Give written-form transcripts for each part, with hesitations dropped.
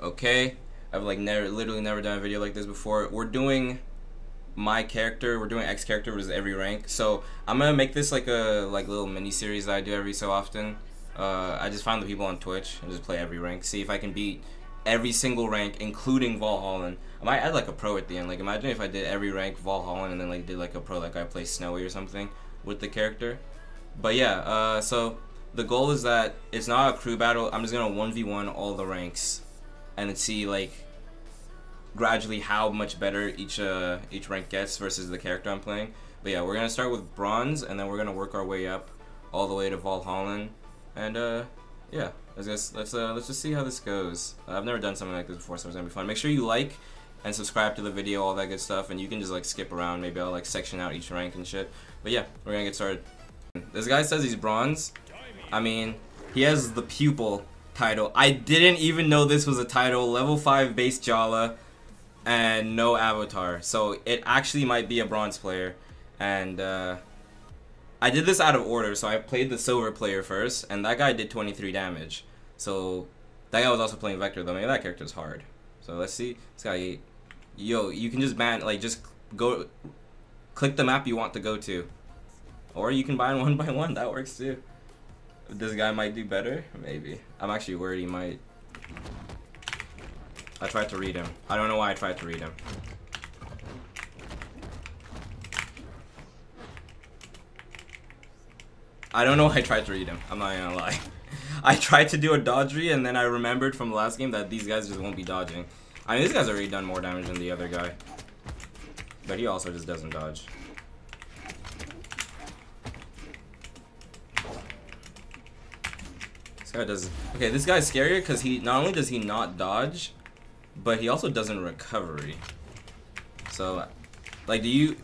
Okay, I've like literally never done a video like this before. We're doing my character, we're doing X character, which is every rank. So I'm gonna make this like a little mini series that I do every so often. I just find the people on Twitch and just play every rank, see if I can beat every single rank, including Valhallan. I might add like a pro at the end. Like imagine if I did every rank Valhallan and then like did like a pro, like I play Snowy or something with the character. But yeah, so the goal is that it's not a crew battle. I'm just gonna 1v1 all the ranks and then see like gradually how much better each rank gets versus the character I'm playing. But yeah, we're gonna start with bronze and then we're gonna work our way up all the way to Valhallan. And yeah, let's just see how this goes. I've never done something like this before, so it's gonna be fun. Make sure you like and subscribe to the video, all that good stuff, and you can just like skip around. Maybe I'll like section out each rank and shit. But yeah, we're gonna get started. This guy says he's bronze. I mean, he has the pupil title. I didn't even know this was a title. Level 5 base Jhala and no avatar, so it actually might be a bronze player. And I did this out of order, so I played the silver player first, and that guy did 23 damage. So that guy was also playing Vector, though. Maybe that character's hard. So let's see. This guy, yo, you can just ban, like, just go, click the map you want to go to, or you can ban one by one. That works too. This guy might do better, maybe. I'm actually worried he might. I tried to read him. I don't know why I tried to read him. I don't know why I tried to read him. I'm not gonna lie. I tried to do a dodgery and then I remembered from the last game that these guys just won't be dodging. I mean, this guy's already done more damage than the other guy, but he also just doesn't dodge. This guy does. Okay, this guy's scarier because he not only does he not dodge, but he also doesn't recovery. So, like, do you?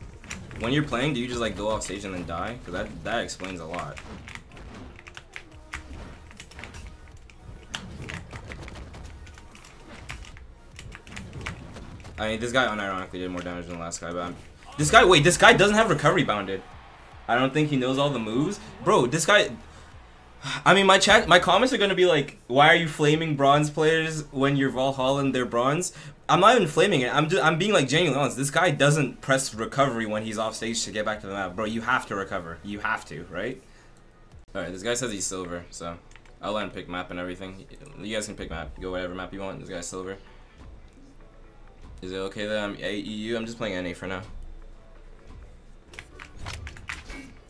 When you're playing, do you just like go off stage and then die? Because that explains a lot. I mean, this guy unironically did more damage than the last guy, but this guy doesn't have recovery bounded. I don't think he knows all the moves. Bro, this guy, I mean, my comments are gonna be like, why are you flaming bronze players when you're Valhallan, they're bronze? I'm not even flaming it. I'm being like genuinely honest. This guy doesn't press recovery when he's off stage to get back to the map. Bro, you have to recover. You have to, right? All right, this guy says he's silver, so I'll let him pick map and everything. You guys can pick map. Go whatever map you want. This guy's silver. Is it okay that I'm AEU? I'm just playing NA for now.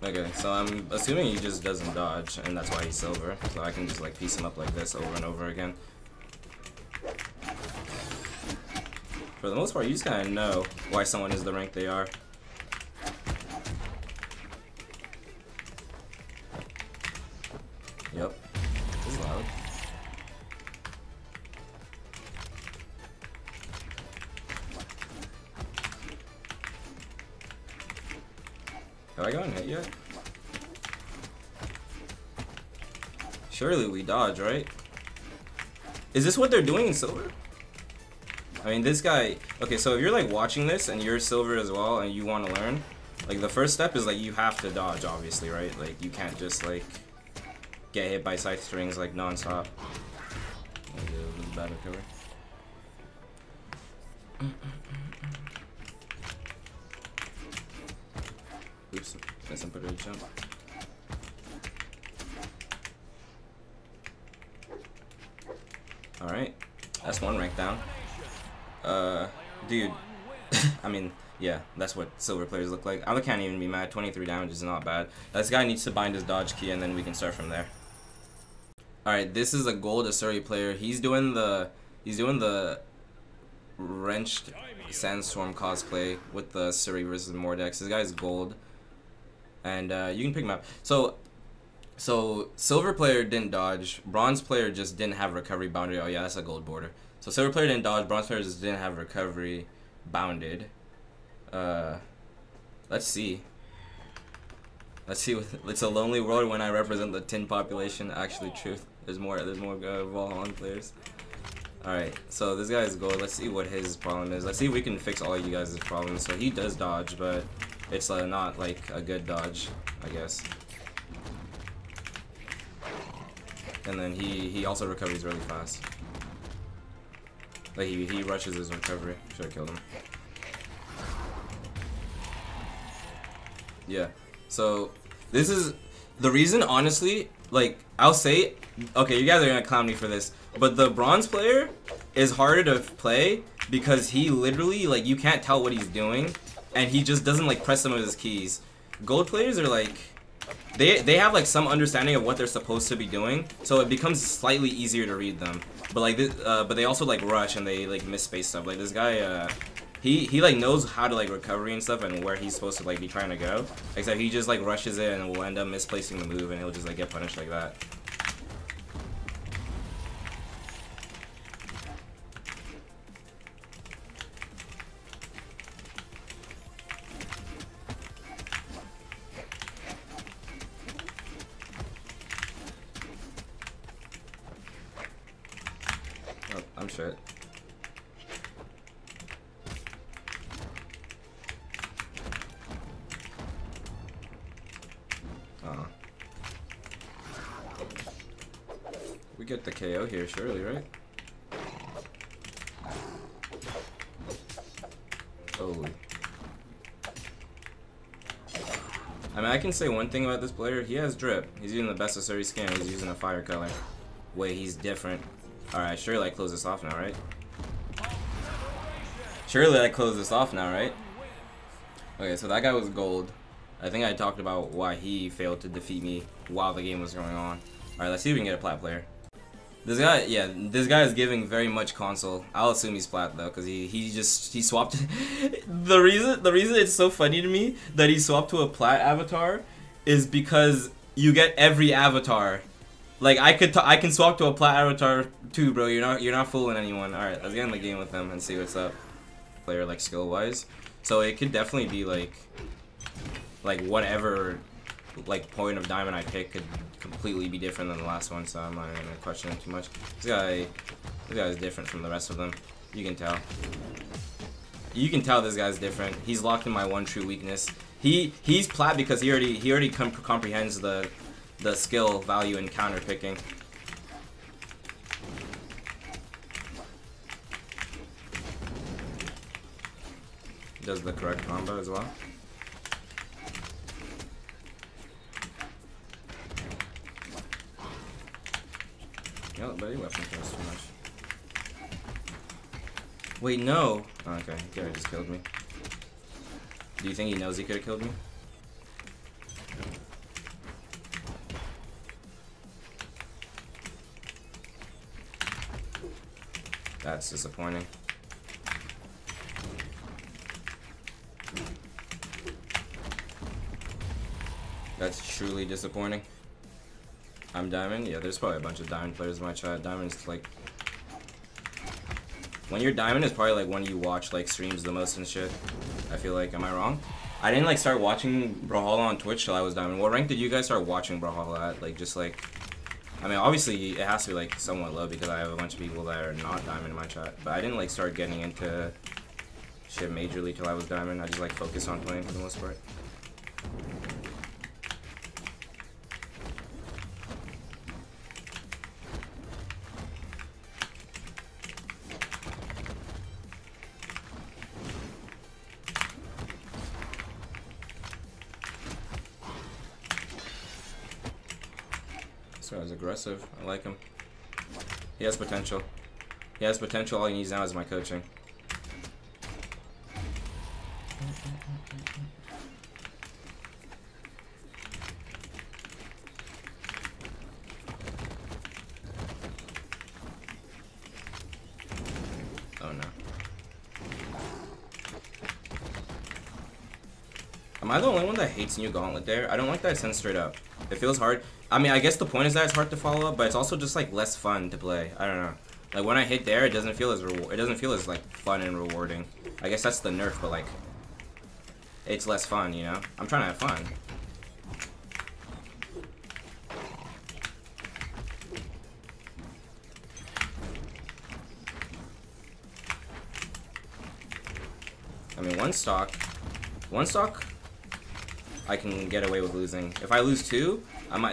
Okay, so I'm assuming he just doesn't dodge, and that's why he's silver. So I can just like piece him up like this over and over again. For the most part, you just kind of know why someone is the rank they are. Yep. This is loud. Have I gotten hit yet? Surely we dodge, right? Is this what they're doing in silver? I mean, this guy, okay, so if you're like watching this and you're silver as well and you want to learn, like the first step is like you have to dodge, obviously, right? Like you can't just like get hit by scythe strings like non-stop. Oops, that's not a jump. Alright, that's one rank down. Dude, I mean, yeah, that's what silver players look like. I can't even be mad. 23 damage is not bad. This guy needs to bind his dodge key, and then we can start from there. All right, this is a gold Asuri player. He's doing the wrenched Sandstorm cosplay with the Asuri versus Mordex. This guy's gold, and you can pick him up. So silver player didn't dodge. Bronze player just didn't have recovery boundary. Oh yeah, that's a gold border. So silver player didn't dodge, bronze player just didn't have recovery bounded. Let's see. Let's see. It's a lonely world when I represent the tin population. Actually, truth. There's more Valhallan players. All right. So this guy's gold. Let's see what his problem is. Let's see if we can fix all you guys' problems. So he does dodge, but it's not like a good dodge, I guess. And then he also recovers really fast. Like, he rushes his recovery. Should have killed him. Yeah. So, this is... The reason, honestly, like, I'll say... Okay, you guys are gonna clown me for this. But the bronze player is harder to play because he literally, like, you can't tell what he's doing. And he just doesn't, like, press some of his keys. Gold players are, like... They have, like, some understanding of what they're supposed to be doing, so it becomes slightly easier to read them. But, like, this, but they also, like, rush and they, like, misspace stuff. Like, this guy, he like, knows how to, like, recovery and stuff and where he's supposed to, like, be trying to go. Except he just, like, rushes it and will end up misplacing the move and he'll just, like, get punished like that. Shit. We get the KO here, surely, right? Holy. I mean, I can say one thing about this player. He has drip. He's using the best Asuri skin. He's using a fire color. Wait, he's different. Alright, surely I close this off now, right? Surely I close this off now, right? Okay, so that guy was gold. I think I talked about why he failed to defeat me while the game was going on. Alright, let's see if we can get a plat player. This guy, yeah, this guy is giving very much console. I'll assume he's plat though, because he swapped. The reason it's so funny to me that he swapped to a plat avatar is because you get every avatar. Like, I can swap to a plat avatar too, bro. You're not fooling anyone. All right, let's get in the game with them and see what's up, player, like, skill wise. So it could definitely be like whatever, like, point of diamond I pick could completely be different than the last one. So I'm not gonna question it too much. This guy is different from the rest of them. You can tell. You can tell this guy's different. He's locked in my one true weakness. He's plat because he already comprehends the skill value in counter picking. Does the correct combo as well. Yep, but he weapon throws too much. Wait, no! Oh, okay, Gary just killed me. Do you think he knows he could have killed me? That's disappointing. That's truly disappointing. I'm diamond? Yeah, there's probably a bunch of diamond players in my chat. Diamond's like... When you're diamond is probably like when you watch, like, streams the most and shit. I feel like, am I wrong? I didn't, like, start watching Brawlhalla on Twitch till I was diamond. What rank did you guys start watching Brawlhalla at? Like, just like... I mean, obviously, it has to be, like, somewhat low because I have a bunch of people that are not diamond in my chat. But I didn't, like, start getting into shit majorly till I was diamond. I just, like, focused on playing for the most part. Aggressive. I like him. He has potential. He has potential. All he needs now is my coaching. Oh no. Am I the only one that hates new Gauntlet there? I don't like that sense straight up. It feels hard. I mean, I guess the point is that it's hard to follow up, but it's also just, like, less fun to play. I don't know. Like, when I hit there, it doesn't feel as like, fun and rewarding. I guess that's the nerf, but, like, it's less fun, you know? I'm trying to have fun. I mean, one stock, I can get away with losing. If I lose two,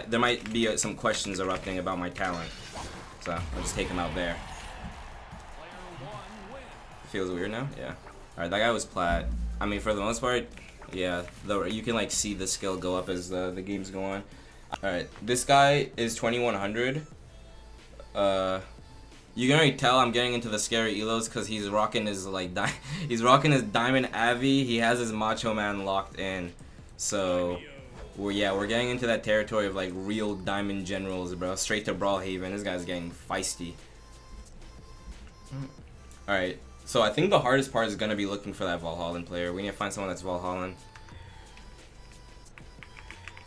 there might be some questions erupting about my talent, so I'll just take him out there. feels weird now? Yeah. Alright, that guy was plat. I mean, for the most part, yeah, you can like see the skill go up as the games go on. Alright, this guy is 2100. You can already tell I'm getting into the scary elos because he's rocking his like diamond Avi. He has his Macho Man locked in, so we're getting into that territory of like real diamond generals, bro. Straight to Brawlhaven. This guy's getting feisty. All right, so I think the hardest part is gonna be looking for that Valhallan player. We need to find someone that's Valhallan.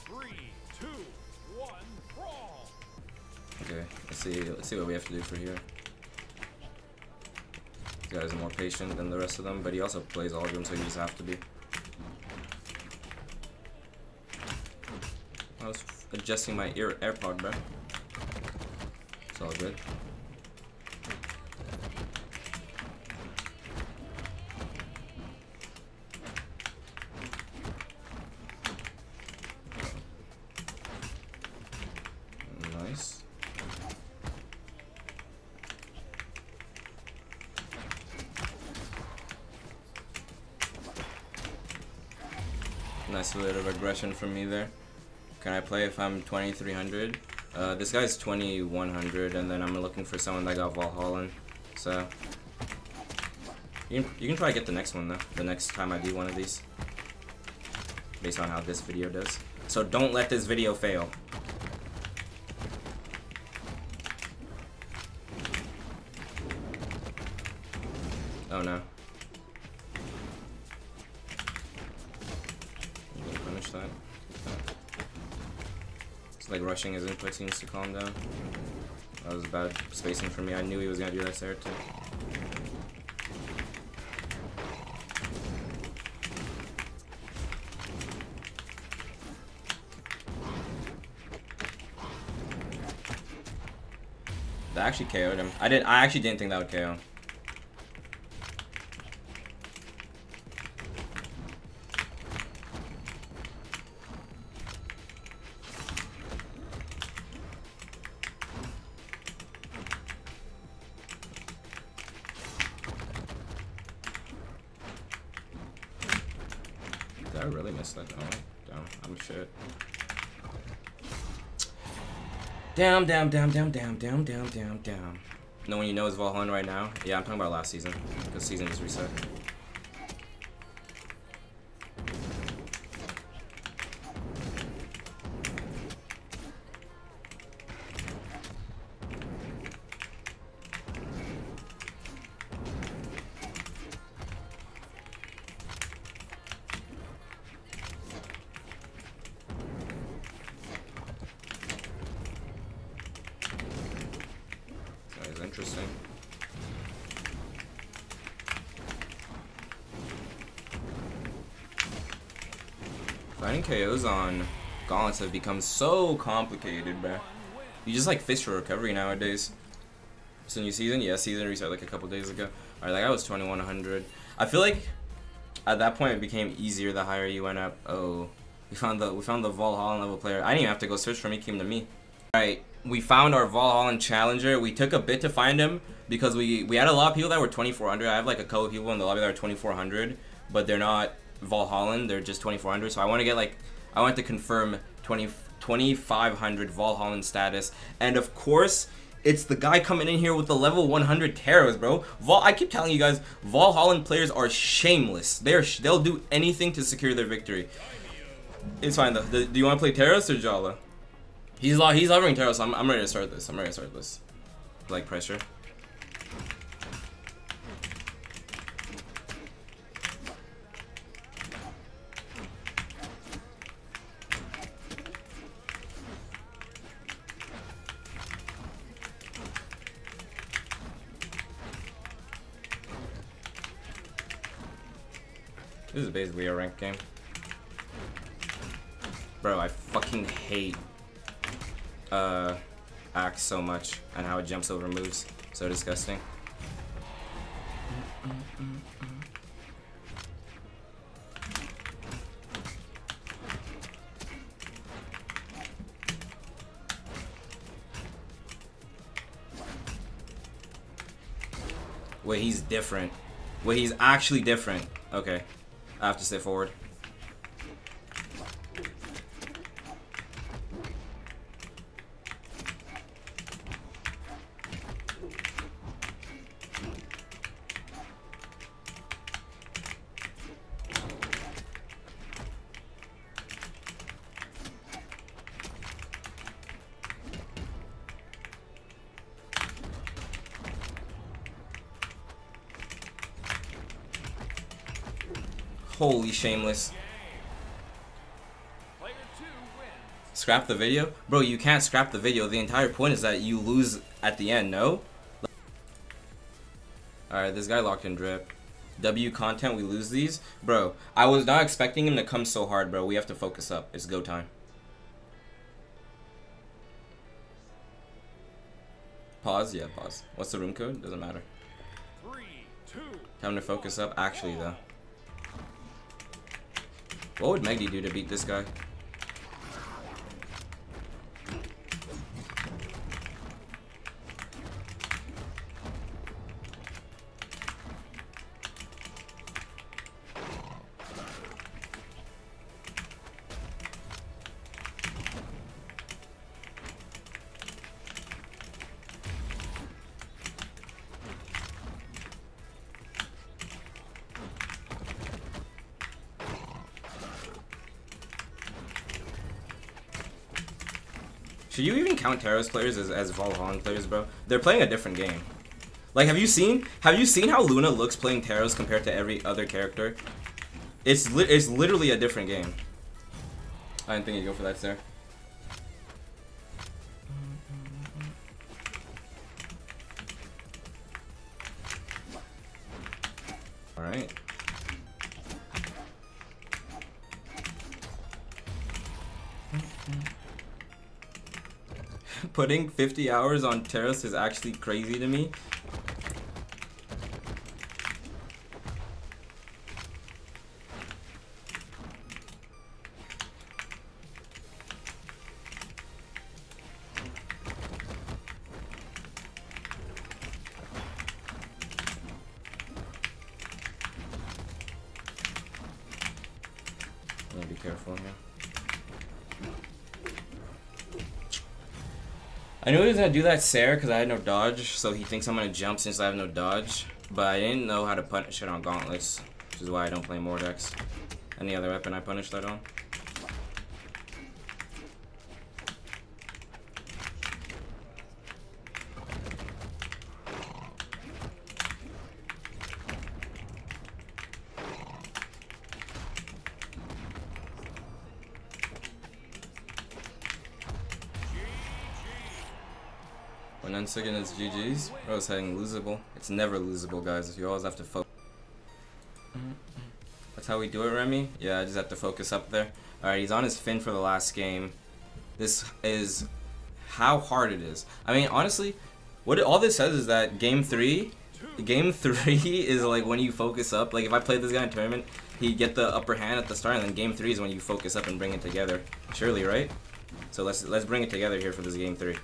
3, 2, 1, brawl. Okay, let's see what we have to do for here. This guy is more patient than the rest of them, but he also plays all of them, so you just have to be. I was adjusting my AirPod, bro. It's all good. Nice. Nice little bit of aggression from me there. Can I play if I'm 2300? This guy's 2100, and then I'm looking for someone that got Valhallan. So you can try to get the next one though. The next time I do one of these, based on how this video does. So don't let this video fail. Oh no. I'm gonna punish that. It's like rushing his input seems to calm down. That was bad spacing for me. I knew he was gonna do that there too. That actually KO'd him. I actually didn't think that would KO. I really missed that. Oh, damn, I'm shit. Damn. No one you know is Valhallan right now? Yeah, I'm talking about last season. Because season is reset. Interesting. Finding KOs on Gauntlets have become so complicated, bro. You just like fish for recovery nowadays. It's a new season? Yeah, season reset like a couple days ago. Alright, that guy was 2100. I feel like at that point it became easier the higher you went up. Oh, we found the Valhallan level player. I didn't even have to go search for him, he came to me. Alright. We found our Valhallan challenger. We took a bit to find him because we had a lot of people that were 2400. I have like a couple of people in the lobby that are 2400, but they're not Valhallan, they're just 2400. So I want to get like, I want to confirm 2500 Valhallan status. And of course, it's the guy coming in here with the level 100 Taros, bro. I keep telling you guys, Valhallan players are shameless. They'll do anything to secure their victory. It's fine though. Do you want to play Taros or Jhala? He's hovering Taros, so I'm ready to start this. Like pressure. This is basically a ranked game. Bro, I fucking hate Axe so much and how it jumps over moves. So disgusting. Wait, he's different. Well, he's actually different. Okay. I have to stay forward. Holy shameless. Scrap the video? Bro, you can't scrap the video. The entire point is that you lose at the end, no? Alright, this guy locked in drip. W content, we lose these? Bro, I was not expecting him to come so hard, bro. We have to focus up. It's go time. Pause? Yeah, pause. What's the room code? Doesn't matter. Time to focus up. Actually, though. What would Megdi do to beat this guy? Should you even count Taro's players as Valhallan players, bro? They're playing a different game. Like, have you seen how Luna looks playing Taro's compared to every other character? It's literally a different game. I didn't think you'd go for that, sir. All right. Putting 50 hours on Taros is actually crazy to me. I'm gonna be careful here. I knew he was gonna do that Sarah because I had no dodge, so he thinks I'm gonna jump since I have no dodge. But I didn't know how to punish it on Gauntlets, which is why I don't play Mordex. Any other weapon I punish that on? Again, it's GG's. Bro, it's heading losable. It's never losable, guys. You always have to focus. That's how we do it, Remy. Yeah, I just have to focus up there. Alright, he's on his fin for the last game. This is how hard it is. I mean, honestly, what all this says is that game three is like when you focus up. Like, if I played this guy in tournament, he'd get the upper hand at the start, and then game three is when you focus up and bring it together. Surely, right? So let's bring it together here for this game three.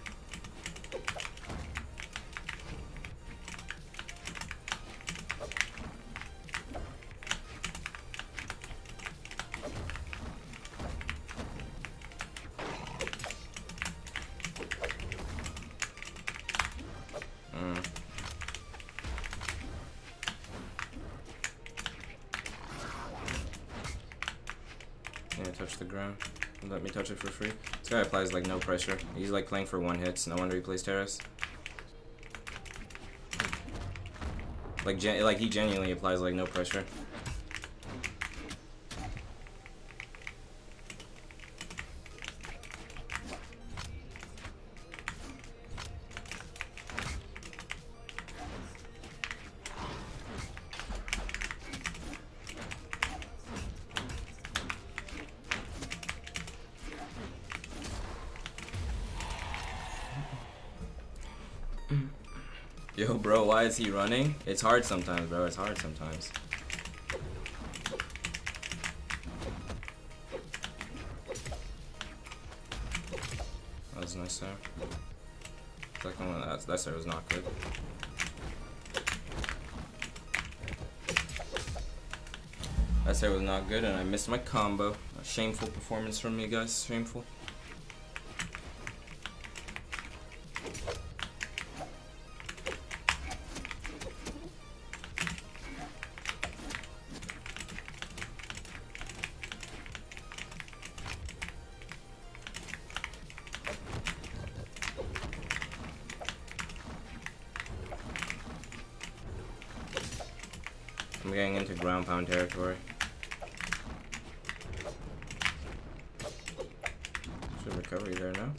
Touch the ground. Let me touch it for free. This guy applies like no pressure. He's like playing for one hits. No wonder he plays Taros. Like he genuinely applies like no pressure. Yo, bro, why is he running? It's hard sometimes, bro. It's hard sometimes. That was nice there. Second one, that there was not good. I said it was not good, and I missed my combo. A shameful performance from me, guys. Shameful. I'm getting into ground pound territory. There's a recovery there now.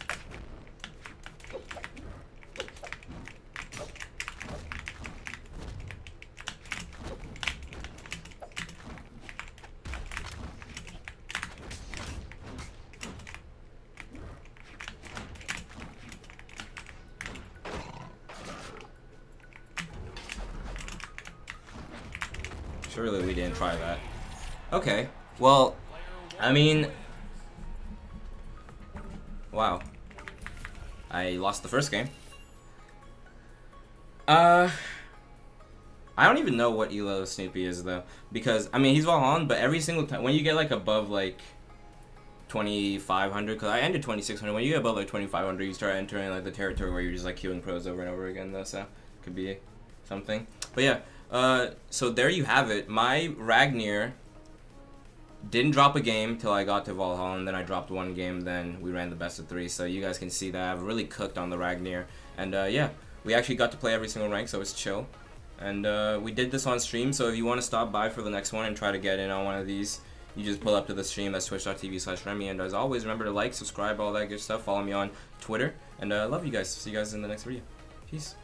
Surely we didn't try that. Okay, well, I mean, wow, I lost the first game. I don't even know what elo Snoopy is though, because I mean he's Valhallan, but every single time when you get like above like 2500, because I ended 2600, when you get above like 2500, you start entering like the territory where you're just like queuing pros over and over again though, so could be something. But yeah. So there you have it. My Ragnar didn't drop a game till I got to Valhalla, and then I dropped one game, then we ran the best of three, so you guys can see that I've really cooked on the Ragnar, and yeah, we actually got to play every single rank, so it's chill, and we did this on stream, so if you want to stop by for the next one and try to get in on one of these, you just pull up to the stream. That's twitch.tv/Remy, and as always, remember to like, subscribe, all that good stuff, follow me on Twitter, and I love you guys, see you guys in the next video, peace.